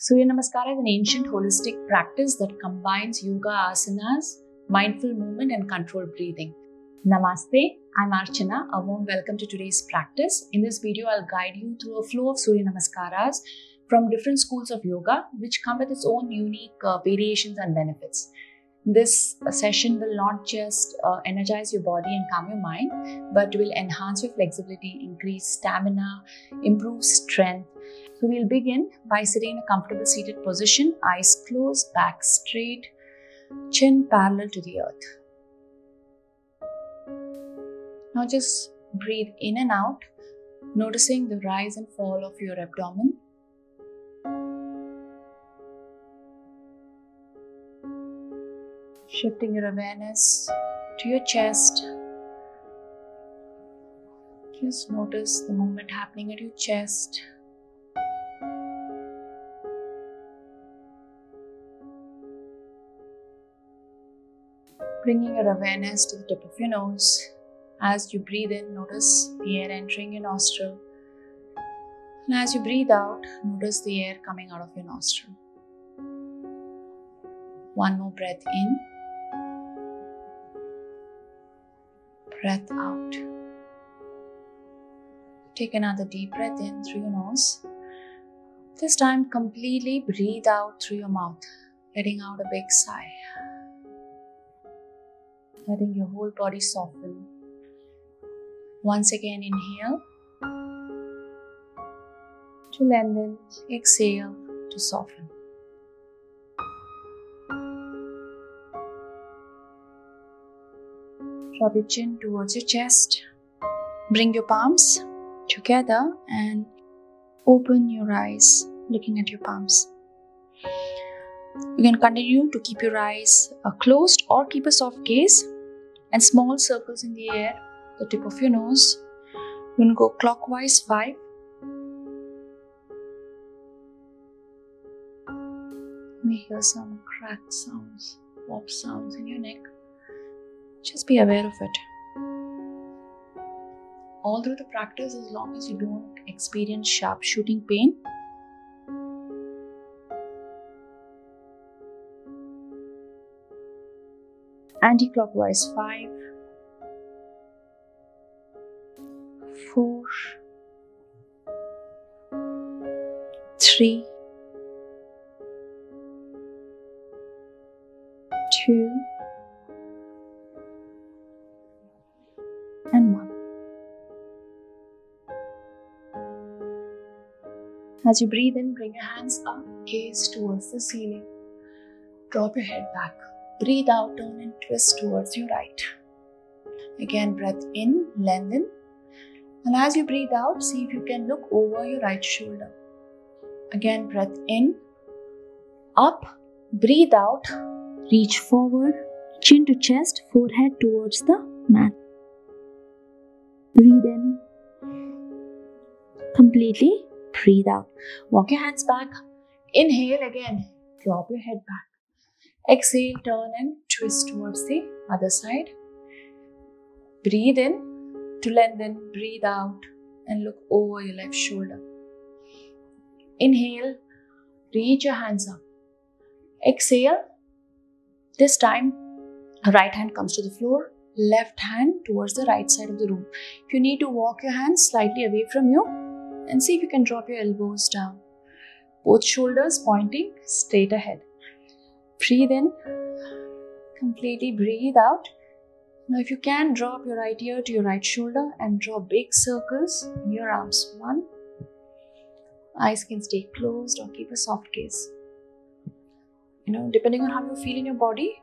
Surya Namaskara is an ancient holistic practice that combines yoga asanas, mindful movement and controlled breathing. Namaste, I'm Archana. A warm welcome to today's practice. In this video, I'll guide you through a flow of Surya Namaskaras from different schools of yoga, which come with its own unique variations and benefits. This session will not just energize your body and calm your mind, but will enhance your flexibility, increase stamina, improve strength. So we'll begin by sitting in a comfortable seated position, eyes closed, back straight, chin parallel to the earth. Now just breathe in and out, noticing the rise and fall of your abdomen. Shifting your awareness to your chest. Just notice the movement happening at your chest. Bringing your awareness to the tip of your nose. As you breathe in, notice the air entering your nostril. And as you breathe out, notice the air coming out of your nostril. One more breath in. Breath out. Take another deep breath in through your nose. This time completely breathe out through your mouth, letting out a big sigh. Letting your whole body soften. Once again inhale to lengthen, exhale to soften. Drop your chin towards your chest. Bring your palms together and open your eyes, looking at your palms. You can continue to keep your eyes closed or keep a soft gaze and small circles in the air, the tip of your nose. You're going to go clockwise 5. You may hear some crack sounds, pop sounds in your neck. Just be aware of it. All through the practice, as long as you don't experience sharp shooting pain. Anti-clockwise 5, 4, 3, 2, and 1. As you breathe in, bring your hands up, gaze towards the ceiling. Drop your head back. Breathe out, turn and twist towards your right. Again, breath in, lengthen. And as you breathe out, see if you can look over your right shoulder. Again, breath in, up, breathe out, reach forward, chin to chest, forehead towards the mat. Breathe in, completely breathe out. Walk your hands back, inhale again, drop your head back. Exhale, turn and twist towards the other side. Breathe in to lengthen, breathe out and look over your left shoulder. Inhale, reach your hands up. Exhale, this time right hand comes to the floor, left hand towards the right side of the room. If you need to walk your hands slightly away from you and see if you can drop your elbows down. Both shoulders pointing straight ahead. Breathe in, completely breathe out. Now if you can, drop your right ear to your right shoulder and draw big circles in your arms. 1. Eyes can stay closed or keep a soft gaze. You know, depending on how you feel in your body,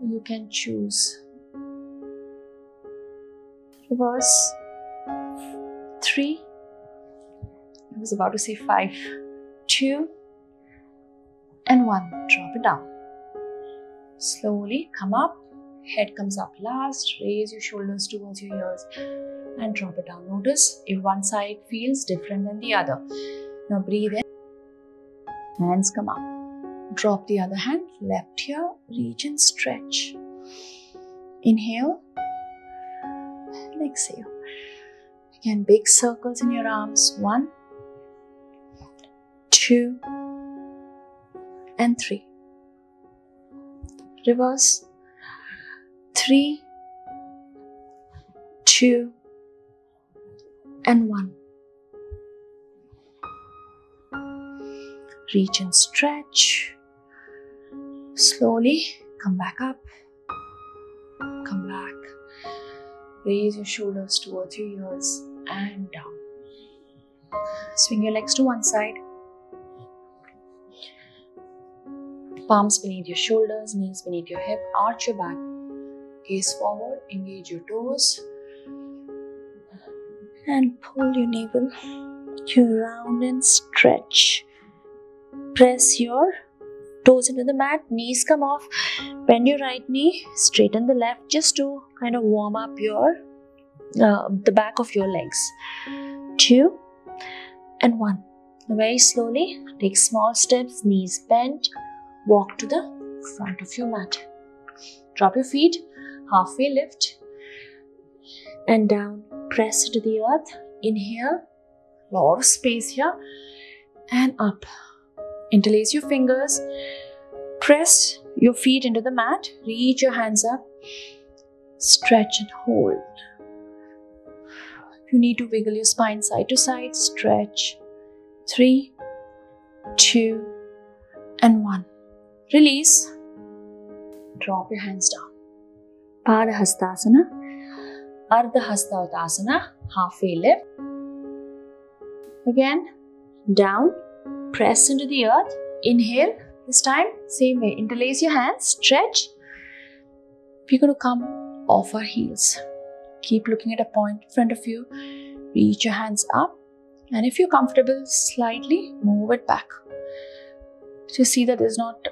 you can choose. Reverse 3. I was about to say 5, 2, and 1. Drop it down. Slowly come up. Head comes up last, raise your shoulders towards your ears and drop it down. Notice if one side feels different than the other. Now breathe in, hands come up. Drop the other hand, left here, reach and stretch. Inhale and exhale. Again, big circles in your arms. 1, 2, and 3. Reverse. 3, 2, and 1. Reach and stretch. Slowly come back up. Come back. Raise your shoulders towards your ears and down. Swing your legs to one side. Palms beneath your shoulders, knees beneath your hip, arch your back. Gaze forward, engage your toes. And pull your navel to round and stretch. Press your toes into the mat, knees come off. Bend your right knee, straighten the left, just to kind of warm up your the back of your legs. 2 and 1. Very slowly, take small steps, knees bent. Walk to the front of your mat. Drop your feet, halfway lift and down. Press to the earth. Inhale, a lot of space here, and up. Interlace your fingers. Press your feet into the mat. Reach your hands up. Stretch and hold. You need to wiggle your spine side to side. Stretch. 3, 2, and 1. Release. Drop your hands down. Pada Hastasana. Ardha Hastasana. Halfway lift. Again, down. Press into the earth. Inhale. This time, same way. Interlace your hands. Stretch. We're going to come off our heels. Keep looking at a point in front of you. Reach your hands up. And if you're comfortable, slightly move it back. So see that there's not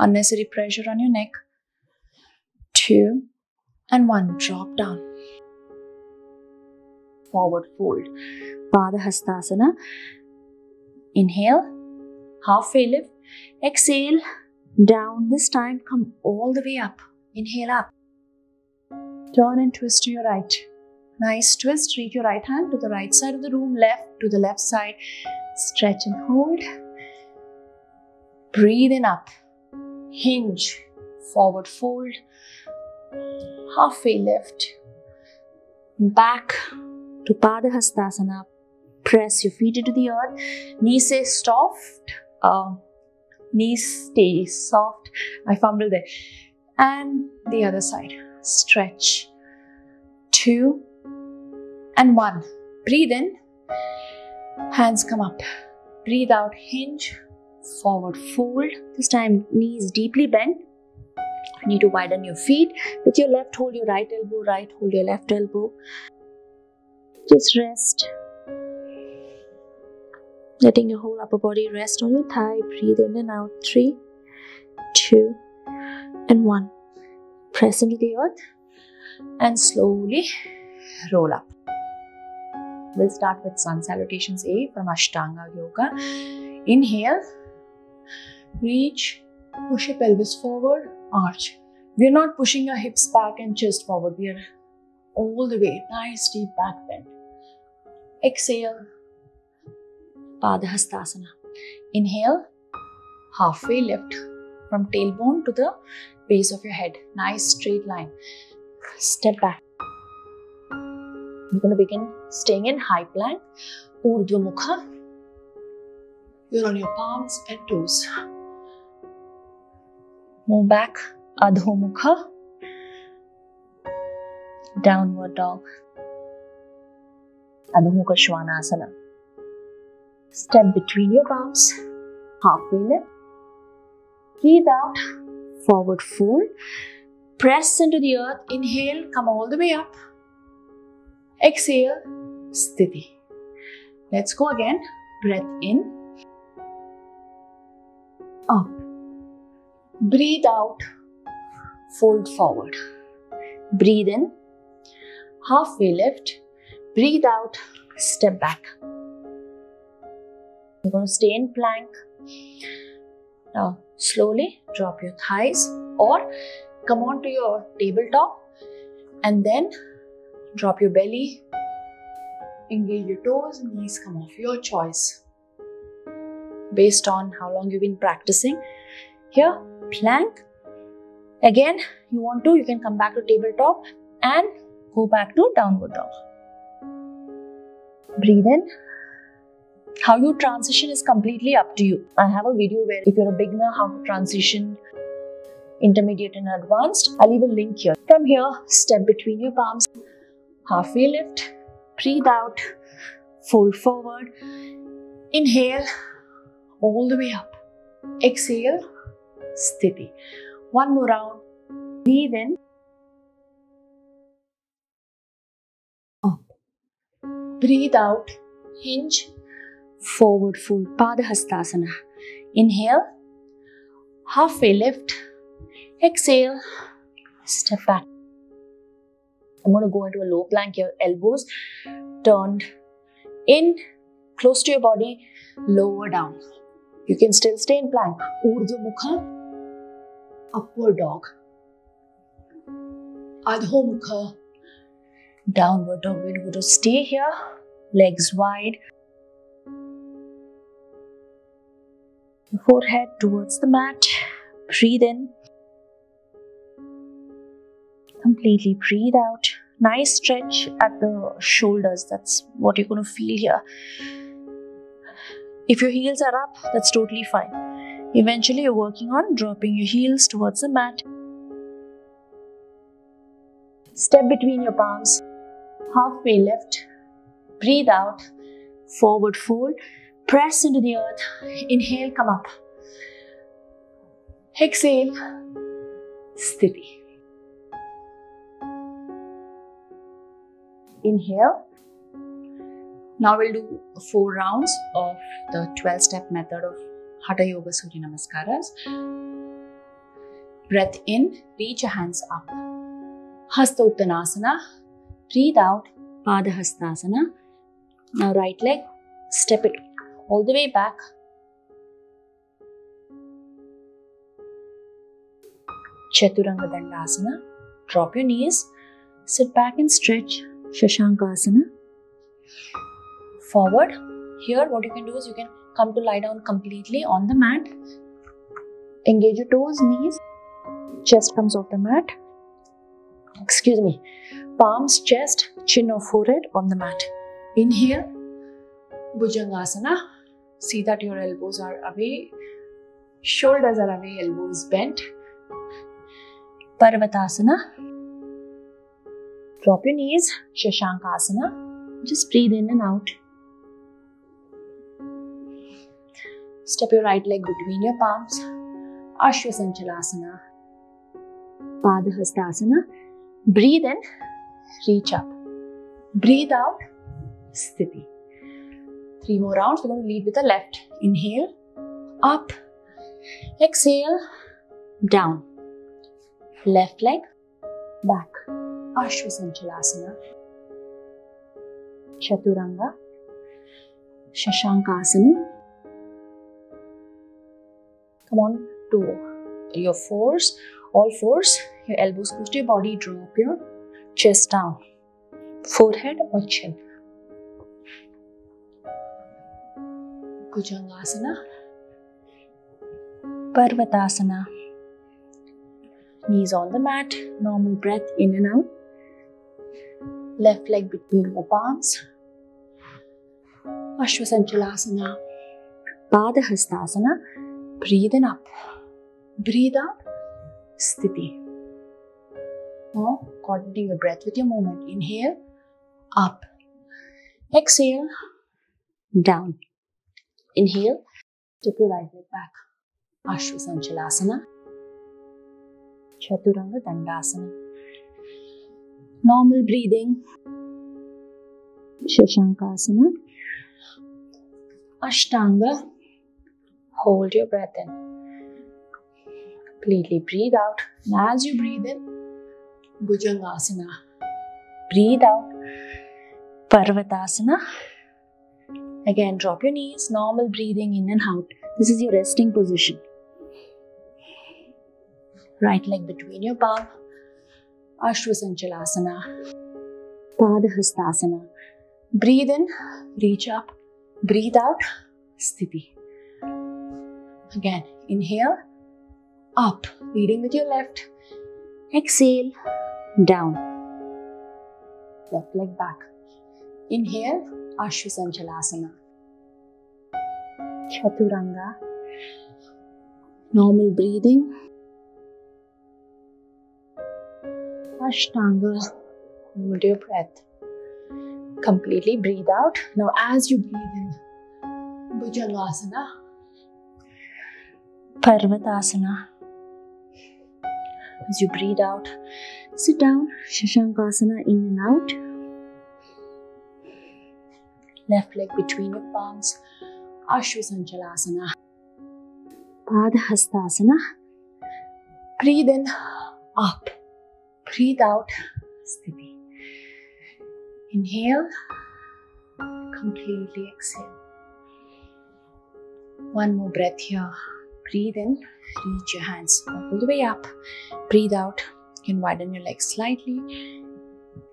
unnecessary pressure on your neck. 2 and 1. Drop down. Forward fold. Pada Hastasana. Inhale. Halfway lift. Exhale. Down. This time, come all the way up. Inhale up. Turn and twist to your right. Nice twist. Reach your right hand to the right side of the room. Left to the left side. Stretch and hold. Breathe in up, hinge, forward fold, halfway lift, back to Pada Hastasana. Press your feet into the earth, knees stay soft, I fumbled there, and the other side, stretch, 2 and 1, breathe in, hands come up, breathe out, hinge, forward fold. This time, knees deeply bent. You need to widen your feet. With your left, hold your right elbow. Right, hold your left elbow. Just rest. Letting your whole upper body rest on your thigh. Breathe in and out. 3, 2, and 1. Press into the earth and slowly roll up. We'll start with sun salutations A from Ashtanga Yoga. Inhale. Reach, push your pelvis forward, arch. We are not pushing your hips back and chest forward. We are all the way, nice deep back bend. Exhale, Pada Hastasana. Inhale, halfway lift from tailbone to the base of your head. Nice straight line. Step back. You're going to begin staying in high plank, Urdhva Mukha. You're on your palms and toes. Move back, Adho Mukha, downward dog, Adho Mukha Shwana Asana. Step between your palms, halfway lift. Breathe out, forward fold. Press into the earth. Inhale, come all the way up. Exhale, Sthiti. Let's go again. Breath in, up. Breathe out, fold forward. Breathe in, halfway lift. Breathe out, step back. You're going to stay in plank. Now, slowly drop your thighs or come on to your tabletop and then drop your belly. Engage your toes, knees come off, your choice. based on how long you've been practicing. Here, plank. Again, you want to, you can come back to tabletop and go back to downward dog. Breathe in. How you transition is completely up to you. I have a video where if you're a beginner, how to transition intermediate and advanced. I'll leave a link here. From here, step between your palms. Halfway lift. Breathe out. Fold forward. Inhale all the way up. Exhale. Sthiti. One more round. Breathe in. Up. Breathe out. Hinge. Forward fold. Pada Hastasana. Inhale. Halfway lift. Exhale. Step back. I'm going to go into a low plank here. Elbows turned in. Close to your body. Lower down. You can still stay in plank. Urdhva Mukha. Upward dog. Adho Mukha. Downward dog. We're going to stay here. Legs wide. Forehead towards the mat. Breathe in. Completely breathe out. Nice stretch at the shoulders. That's what you're going to feel here. If your heels are up, that's totally fine. Eventually, you're working on dropping your heels towards the mat. Step between your palms. Halfway lift. Breathe out. Forward fold. Press into the earth. Inhale, come up. Exhale. Sthiti. Inhale. Now we'll do 4 rounds of the 12-step method of Hatha Yoga Surya Namaskaras. Breath in, reach your hands up. Hasta Uttanasana. Breathe out, Pada Hastasana. Now right leg, step it all the way back. Chaturanga Dandasana. Drop your knees. Sit back and stretch. Shashankasana. Forward. Here what you can do is you can come to lie down completely on the mat. Engage your toes, knees, chest comes off the mat. Excuse me. Palms, chest, chin or forehead on the mat. Inhale. Bhujangasana. See that your elbows are away. Shoulders are away, elbows bent. Parvatasana. Drop your knees. Shashankasana. Just breathe in and out. Step your right leg between your palms. Ashwa Sanchalanasana. Pada Hastasana. Breathe in. Reach up. Breathe out. Sthiti. 3 more rounds. We're going to lead with the left. Inhale. Up. Exhale. Down. Left leg. Back. Ashwa Sanchalanasana. Chaturanga. Shashankasana. Come on to your fours, all fours, your elbows close to your body, drop your chest down, forehead or chin. Bhujangasana, Parvatasana, knees on the mat, normal breath in and out, left leg between the palms, Ashwa Sanchalanasana, Pada Hastasana. Breathe in up. Breathe out. Sthiti. Now, coordinate your breath with your movement. Inhale. Up. Exhale. Down. Inhale. Tip your right leg back. Ashwa Sanchalanasana. Chaturanga Dandasana. Normal breathing. Shashankasana. Ashtanga. Hold your breath in. Completely breathe out. And as you breathe in, Bhujangasana. Breathe out. Parvatasana. Again, drop your knees. Normal breathing in and out. This is your resting position. Right leg between your palm. Ashwa Sanchalanasana. Pada Hastasana. Breathe in. Reach up. Breathe out. Sthiti. Again, inhale, up, leading with your left. Exhale, down. Left leg back. Inhale, Ashwa Sanchalasana. Chaturanga. Normal breathing. Ashtanga. Hold your breath. Completely breathe out. Now as you breathe in, Bhujangasana, Parvatasana. As you breathe out, sit down, Shashankasana, in and out. Left leg between your palms, Ashwa Sanchalasana. Pada Hastasana. Breathe in, up. Breathe out, Sthiti. Inhale, completely exhale. One more breath here. Breathe in, reach your hands all the way up. Breathe out, you can widen your legs slightly.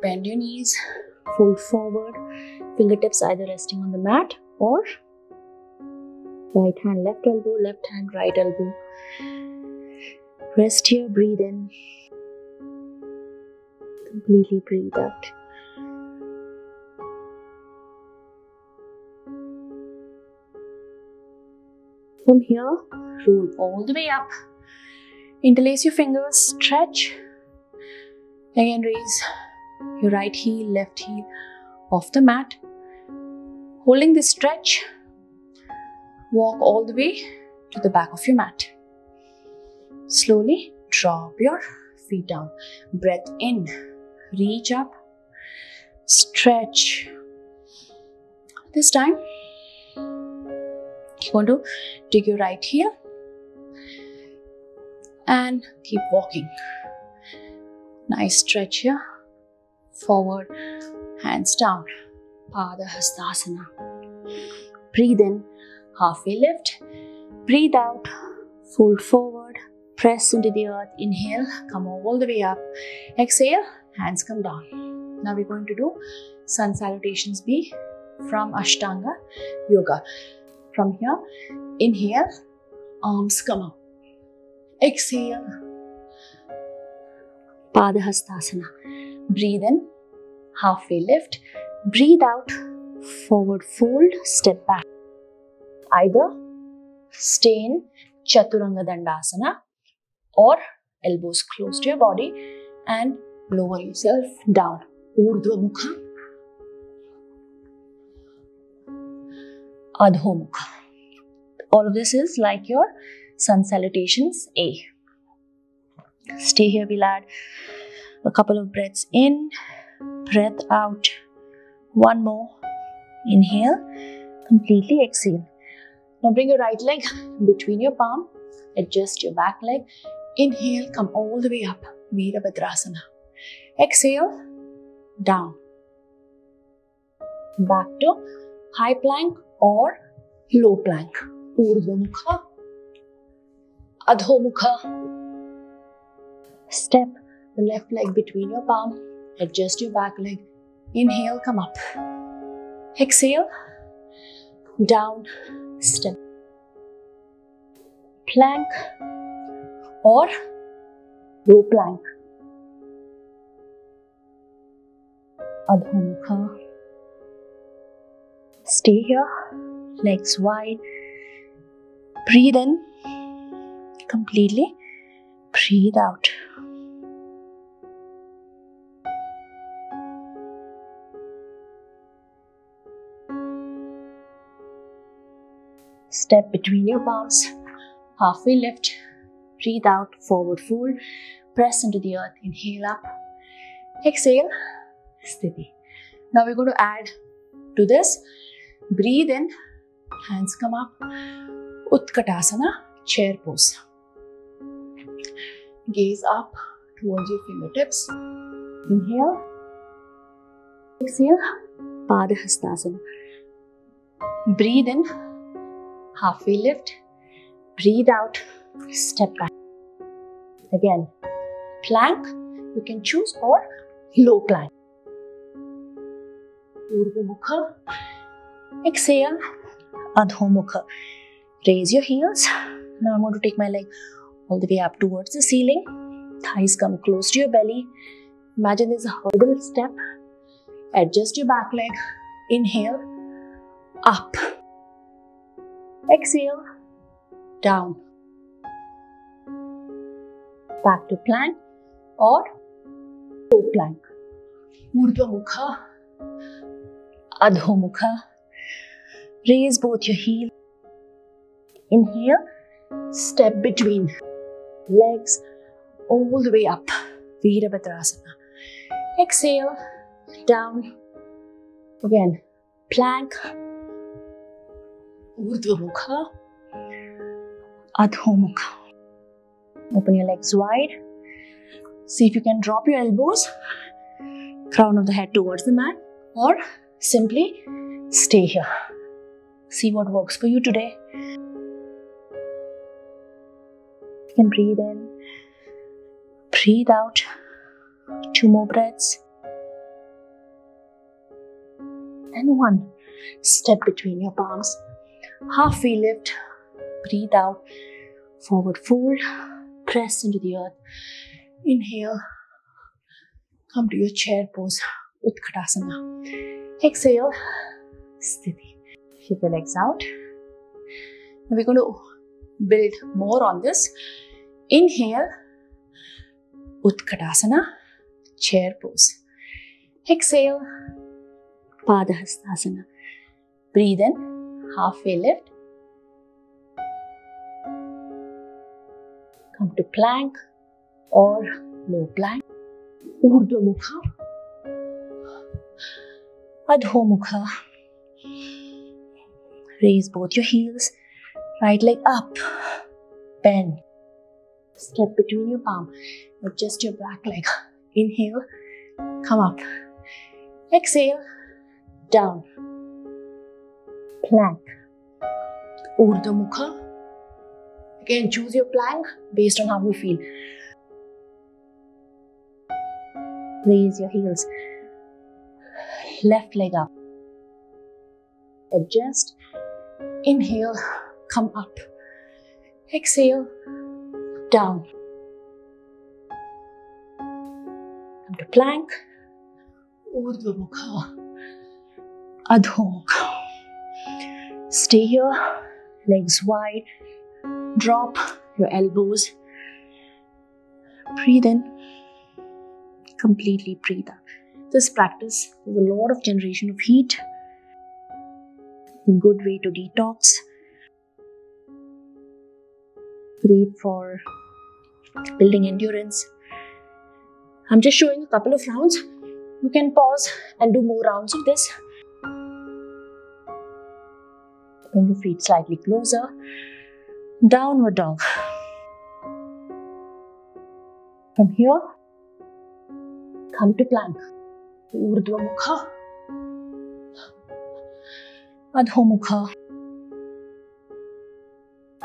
Bend your knees, fold forward. Fingertips either resting on the mat or right hand, left elbow, left hand, right elbow. Rest here, breathe in. Completely breathe out. From here, roll all the way up, interlace your fingers, stretch, again raise your right heel, left heel off the mat. Holding this stretch, walk all the way to the back of your mat. Slowly drop your feet down, breath in, reach up, stretch. This time, you're going to take your right heel and keep walking. Nice stretch here. Forward, hands down. Pada Hastasana. Breathe in, halfway lift. Breathe out, fold forward. Press into the earth. Inhale, come all the way up. Exhale, hands come down. Now we're going to do sun salutations B from Ashtanga Yoga. From here, inhale, arms come up. Exhale, Pada Hastasana. Breathe in, halfway lift. Breathe out, forward fold, step back. Either stay in Chaturanga Dandasana or elbows close to your body and lower yourself down. Urdhva Mukha. Adho Mukha. All of this is like your sun salutations A. Stay here, we'll add a couple of breaths in, breath out. One more. Inhale, completely exhale. Now bring your right leg between your palm, adjust your back leg. Inhale, come all the way up, Virabhadrasana. Exhale, down. Back to high plank or low plank. Urdhva Mukha, Adho Mukha. Step the left leg between your palm, adjust your back leg. Inhale, come up. Exhale, down, step. Plank or low plank. Adho Mukha. Stay here, legs wide, breathe in, completely breathe out. Step between your palms, halfway lift, breathe out, forward fold, press into the earth, inhale up, exhale, Sthiti. Now we're going to add to this. Breathe in, hands come up, Utkatasana, chair pose. Gaze up towards your fingertips. Inhale, exhale, Pada Hastasana. Breathe in, halfway lift, breathe out, step back. Again, plank, you can choose, or low plank. Urdhva Mukha. Exhale, Adho Mukha. Raise your heels, Now I'm going to take my leg all the way up towards the ceiling. Thighs come close to your belly. Imagine there's a hurdle step. Adjust your back leg. Inhale, up. Exhale, down. Back to plank or toe plank. Urdhva Mukha, Adho Mukha. Raise both your heels. Inhale, step between legs all the way up. Virabhadrasana. Exhale, down. Again, plank. Urdhva Mukha, Adho Mukha. Open your legs wide. See if you can drop your elbows, crown of the head towards the mat, or simply stay here. See what works for you today. You can breathe in, breathe out. 2 more breaths. And 1. Step between your palms. Halfway lift. Breathe out. Forward fold. Press into the earth. Inhale. Come to your chair pose. Utkatasana. Exhale. Sthiti. Keep your legs out. Now we're going to build more on this. Inhale. Utkatasana. Chair pose. Exhale. Pada Hastasana. Breathe in. Halfway lift. Come to plank or low plank. Urdhva Mukha. Adho Mukha. Raise both your heels. Right leg up. Bend. Step between your palm. Adjust your back leg. Inhale. Come up. Exhale. Down. Plank. Urdhva Mukha. Again, choose your plank based on how you feel. Raise your heels. Left leg up. Adjust. Inhale, come up. Exhale, down. Come to plank. Urdhva Mukha, Adho Mukha. Stay here, legs wide. Drop your elbows. Breathe in. Completely breathe out. This practice, there's a lot of generation of heat. Good way to detox. Great for building endurance. I'm just showing a couple of rounds. You can pause and do more rounds of this. Bring your feet slightly closer. Downward dog. From here, come to plank. Urdhva Mukha. Adho Mukha.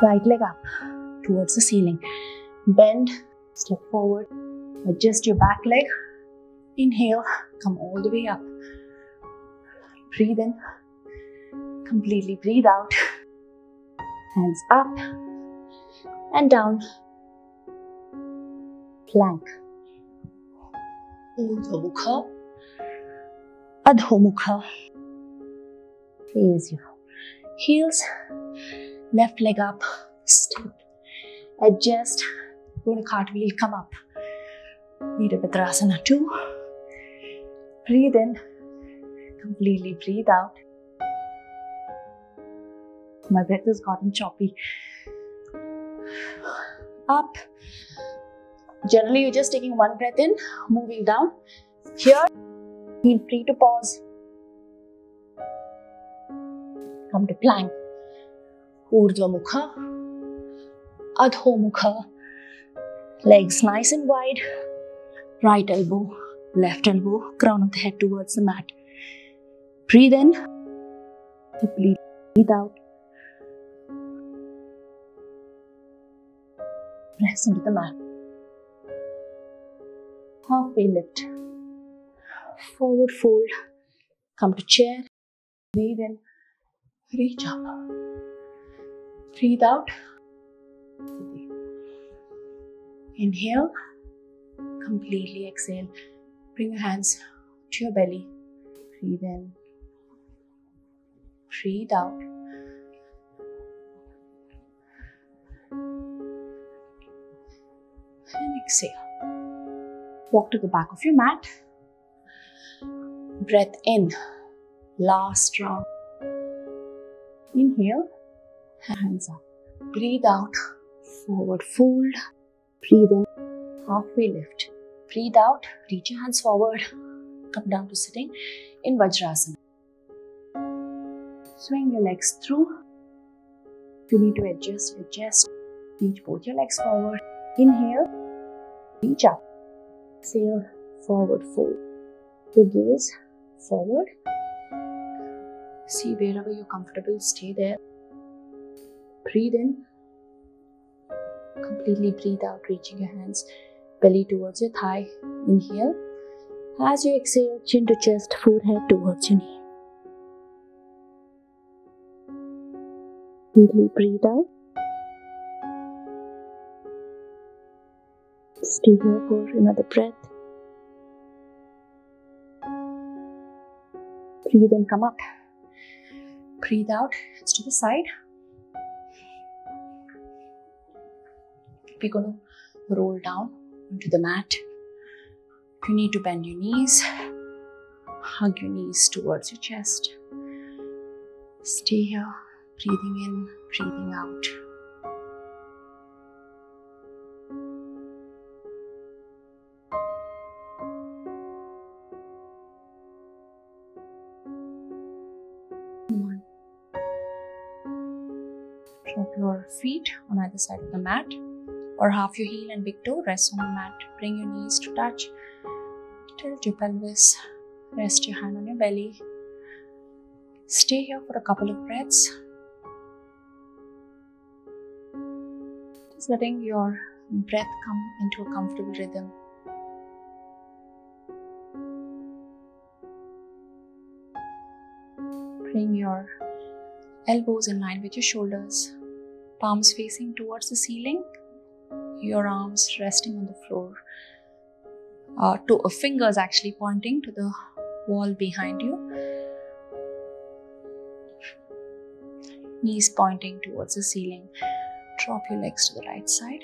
Right leg up towards the ceiling. Bend, step forward, adjust your back leg. Inhale, come all the way up. Breathe in, completely breathe out. Hands up and down. Plank. Urdhva Mukha. Adho Mukha. Raise your heels, left leg up, step, adjust, go to cartwheel, come up. Virabhadrasana 2. Breathe in, completely breathe out. My breath has gotten choppy. Up. Generally, you're just taking 1 breath in, moving down. Here, feel free to pause. Come to plank. Urdhva Mukha. Adho Mukha. Legs nice and wide. Right elbow, left elbow, crown of the head towards the mat. Breathe in. Deeply breathe out. Press into the mat. Halfway lift. Forward fold. Come to chair. Breathe in. Reach up. Breathe out. Sthiti. Inhale, completely exhale. Bring your hands to your belly. Breathe in. Breathe out. And exhale. Walk to the back of your mat. Breath in. Last round. Inhale. Hands up. Breathe out. Forward fold. Breathe in. Halfway lift. Breathe out. Reach your hands forward. Come down to sitting in Vajrasana. Swing your legs through. If you need to adjust your chest, reach both your legs forward. Inhale, reach up. Exhale, forward fold. Your gaze forward. See wherever you're comfortable, stay there. Breathe in. Completely breathe out, reaching your hands, belly towards your thigh. Inhale. As you exhale, chin to chest, forehead towards your knee. Deeply breathe out. Stay here for another breath. Breathe in, come up. Breathe out, hands to the side. We're going to roll down onto the mat. If you need to bend your knees, hug your knees towards your chest. Stay here, breathing in, breathing out. One. Drop your feet on either side of the mat, or half your heel and big toe, rest on the mat. Bring your knees to touch. Tilt your pelvis, rest your hand on your belly. Stay here for a couple of breaths. Just letting your breath come into a comfortable rhythm. Bring your elbows in line with your shoulders, palms facing towards the ceiling, your arms resting on the floor. Fingers actually pointing to the wall behind you. Knees pointing towards the ceiling. Drop your legs to the right side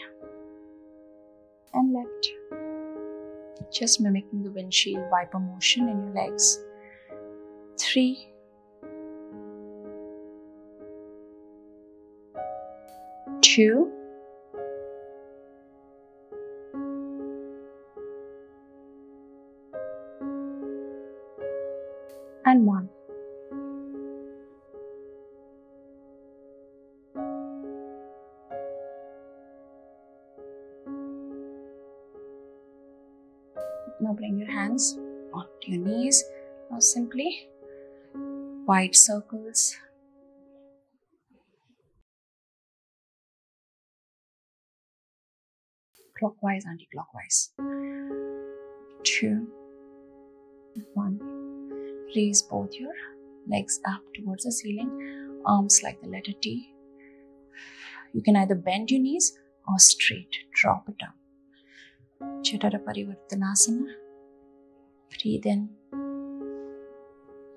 and left. Just mimicking the windshield wiper motion in your legs. 3. 2. 1. Now bring your hands onto your knees. Now simply wide circles. Clockwise, anti-clockwise. 2, 1. Raise both your legs up towards the ceiling, arms like the letter T. You can either bend your knees or straight, drop it down. Chaturanga Parivartanasana. Breathe in.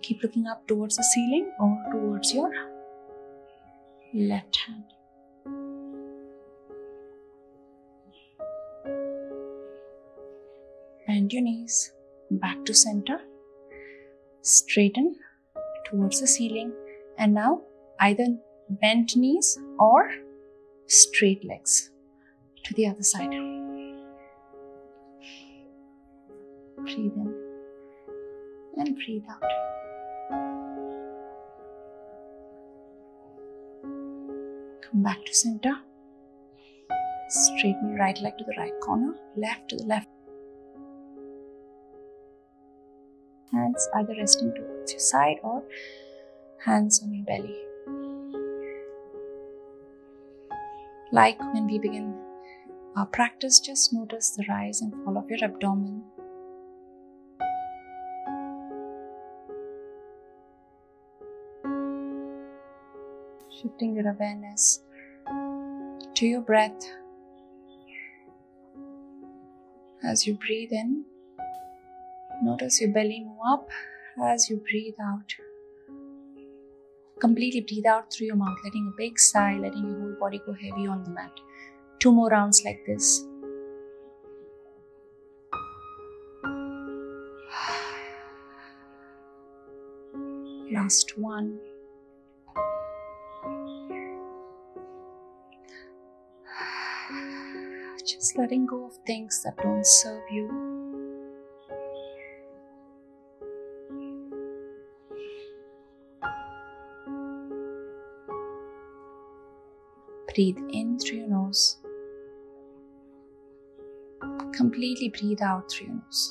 Keep looking up towards the ceiling or towards your left hand. Bend your knees back to center. Straighten towards the ceiling, and now either bent knees or straight legs to the other side. Breathe in and breathe out. Come back to center. Straighten your right leg to the right corner, left to the left. Hands either resting towards your side or hands on your belly. Like when we begin our practice, just notice the rise and fall of your abdomen. Shifting your awareness to your breath. As you breathe in, notice your belly move up as you breathe out. Completely breathe out through your mouth, letting a big sigh, letting your whole body go heavy on the mat. 2 more rounds like this. Last one. Just letting go of things that don't serve you. Breathe in through your nose. Completely breathe out through your nose.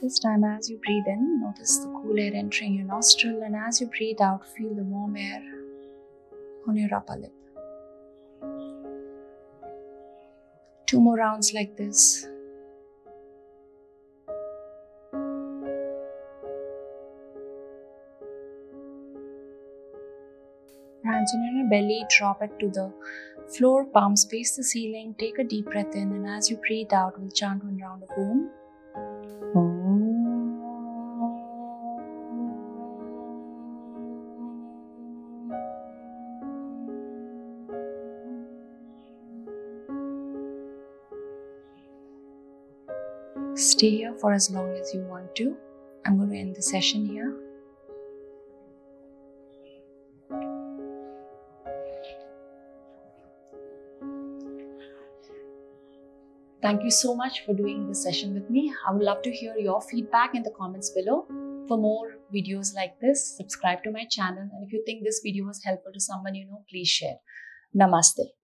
This time, as you breathe in, notice the cool air entering your nostril, and as you breathe out, feel the warm air on your upper lip. 2 more rounds like this. Hands on your belly, drop it to the floor, palms face the ceiling, take a deep breath in, and as you breathe out, we'll chant 1 round of Om. Stay here for as long as you want to. I'm going to end the session here. Thank you so much for doing this session with me. I would love to hear your feedback in the comments below. For more videos like this, subscribe to my channel. And if you think this video was helpful to someone you know, please share. Namaste.